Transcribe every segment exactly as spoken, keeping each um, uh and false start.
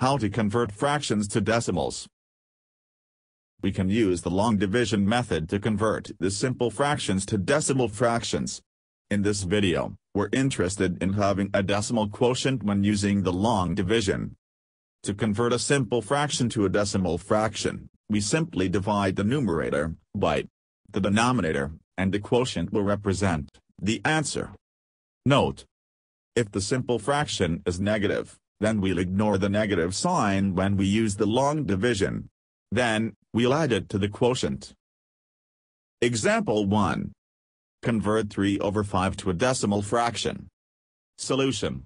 How to convert fractions to decimals. We can use the long division method to convert the simple fractions to decimal fractions. In this video, we're interested in having a decimal quotient when using the long division. To convert a simple fraction to a decimal fraction, we simply divide the numerator by the denominator, and the quotient will represent the answer. Note: if the simple fraction is negative, then we'll ignore the negative sign when we use the long division. Then, we'll add it to the quotient. Example one. Convert three over five to a decimal fraction. Solution.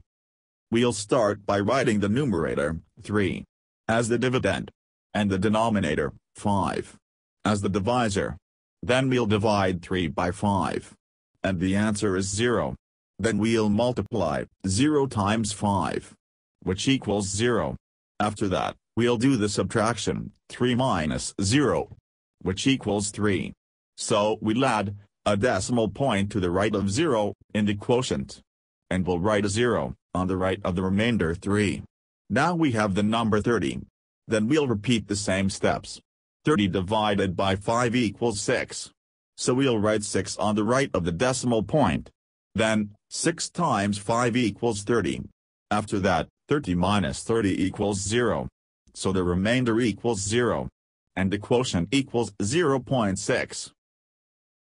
We'll start by writing the numerator, three, as the dividend, and the denominator, five, as the divisor. Then we'll divide three by five. And the answer is zero. Then we'll multiply zero times five. Which equals zero. After that, we'll do the subtraction, three minus zero, which equals three. So we'll add a decimal point to the right of zero in the quotient. And we'll write a zero on the right of the remainder three. Now we have the number thirty. Then we'll repeat the same steps. thirty divided by five equals six. So we'll write six on the right of the decimal point. Then, six times five equals thirty. After that, thirty minus thirty equals zero. So the remainder equals zero. And the quotient equals zero point six.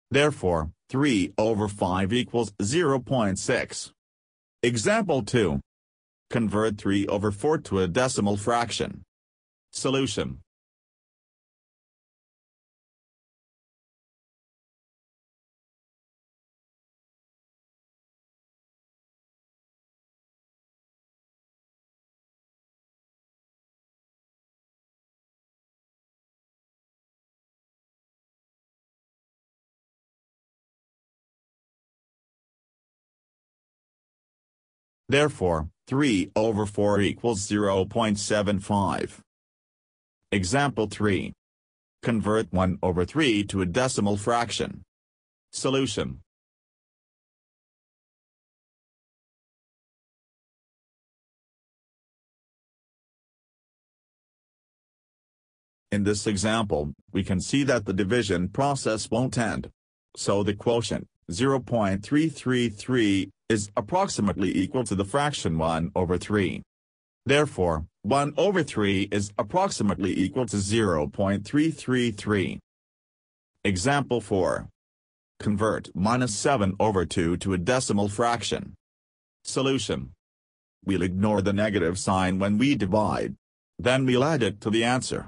Therefore, three over five equals zero point six. Example two. Convert three over four to a decimal fraction. Solution. Therefore, three over four equals zero point seven five. Example three. Convert one over three to a decimal fraction. Solution. In this example, we can see that the division process won't end. So the quotient, zero point three three three, is approximately equal to the fraction one over three. Therefore, one over three is approximately equal to zero point three three three. Example four. Convert minus seven over two to a decimal fraction. Solution. We'll ignore the negative sign when we divide. Then we'll add it to the answer.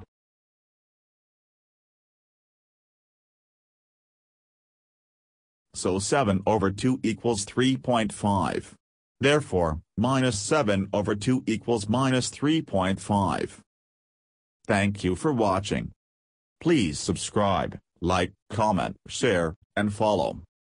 So seven over two equals three point five. Therefore, minus seven over two equals minus three point five. Thank you for watching. Please subscribe, like, comment, share, and follow.